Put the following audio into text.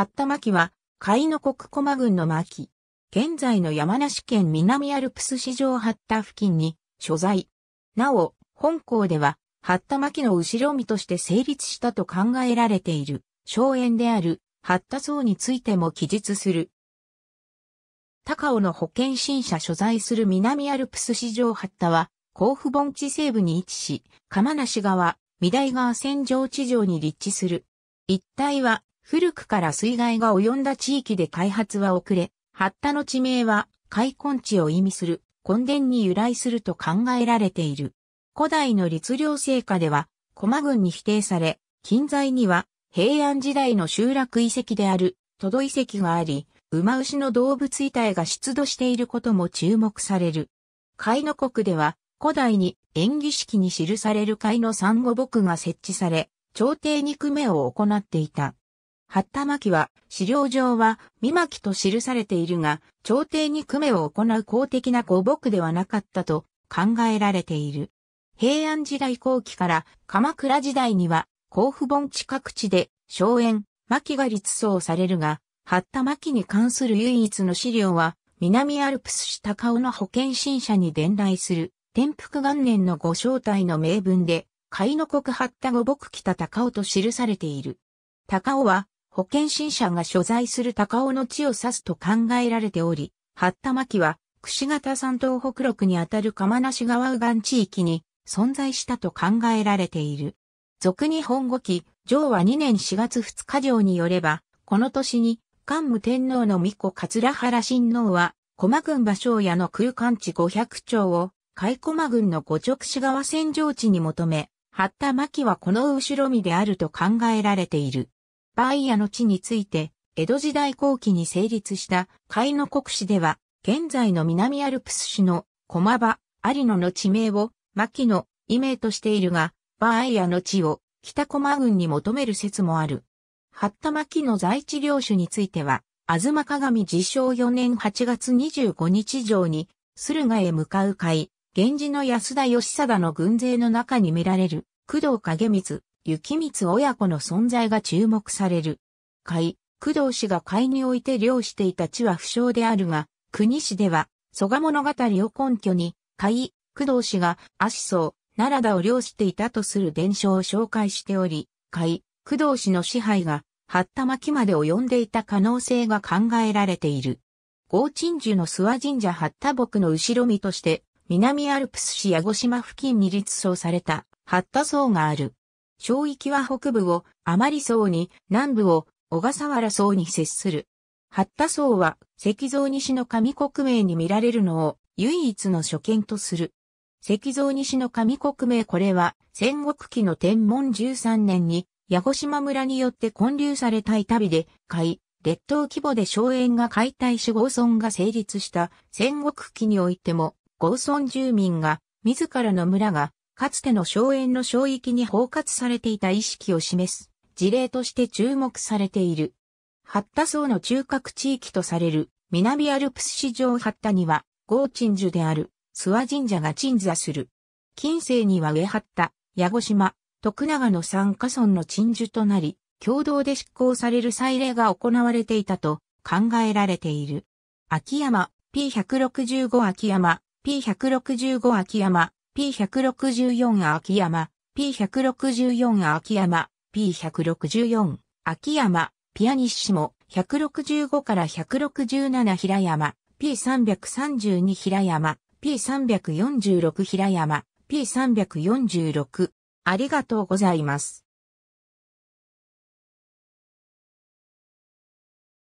八田巻は、甲斐の国駒郡の巻。現在の山梨県南アルプス四条八田付近に所在。なお、本項では、八田巻の後ろ身として成立したと考えられている、荘園である八田荘についても記述する。高尾の保険新社所在する南アルプス四条八田は、甲府盆地西部に位置し、釜無川、御台川線上地上に立地する。一帯は、古くから水害が及んだ地域で開発は遅れ、八田の地名は、開墾地を意味する、墾田に由来すると考えられている。古代の律令制下では、駒郡に比定され、近在には、平安時代の集落遺跡である、都土遺跡があり、馬牛の動物遺体が出土していることも注目される。甲斐の国では、古代に縁起式に記される甲斐の珊瑚木が設置され、朝廷に工務を行っていた。八田巻は、資料上は、見巻と記されているが、朝廷に工務を行う公的な御木ではなかったと考えられている。平安時代後期から鎌倉時代には、甲府盆地各地で、荘園、巻が立葬されるが、八田巻に関する唯一の資料は、南アルプス市高尾の保険新社に伝来する、天福元年のご招待の銘文で、甲斐の国八田御木北高尾と記されている。高尾は、保険新社が所在する高尾の地を指すと考えられており、八田巻は、櫛形山東北麓にあたる釜無川右岸地域に存在したと考えられている。俗日本語記、上和2年4月2日条によれば、この年に、桓武天皇の皇子桂原親王は、駒郡馬庄屋の空間地500町を、甲斐駒郡の五直志川扇状地に求め、八田巻はこの後ろ身であると考えられている。バイヤの地について、江戸時代後期に成立した甲斐の国市では、現在の南アルプス市の駒場、有野の地名を、巻の異名としているが、バイヤの地を北駒郡に求める説もある。八田巻の在地領主については、吾妻鏡治承4年8月25日条に、駿河へ向かう会、源氏の安田義貞の軍勢の中に見られる、工藤景光、幸光親子の存在が注目される。甲斐、工藤氏が甲斐において領していた地は不詳であるが、国史では、蘇我物語を根拠に、甲斐、工藤氏が足宗、奈良田を領していたとする伝承を紹介しており、甲斐、工藤氏の支配が、八田巻まで及んでいた可能性が考えられている。郷鎮守の諏訪神社八田木の後ろ身として、南アルプス市矢後島付近に立葬された八田荘がある。省域は北部を甘利荘に、南部を小笠原荘に接する。八田荘は石像西の上国名に見られるのを唯一の所見とする。石像西の上国名これは戦国期の天文13年に矢後島村によって建立された板碑で、甲斐、列島規模で荘園が解体し郷村が成立した戦国期においても、郷村住民が自らの村がかつての荘園の省域に包括されていた意識を示す事例として注目されている。八田荘の中核地域とされる南アルプス四条八田には、郷鎮守である諏訪神社が鎮座する。近世には上八田、矢後島、徳永の3カ村の鎮守となり、共同で執行される祭礼が行われていたと考えられている。秋山、P165 秋山、P165 秋山、P164 秋山、P164 秋山、P164 秋山、ピアニッシモ、165から167平山、P332 平山、P346 平山、P346。ありがとうございます。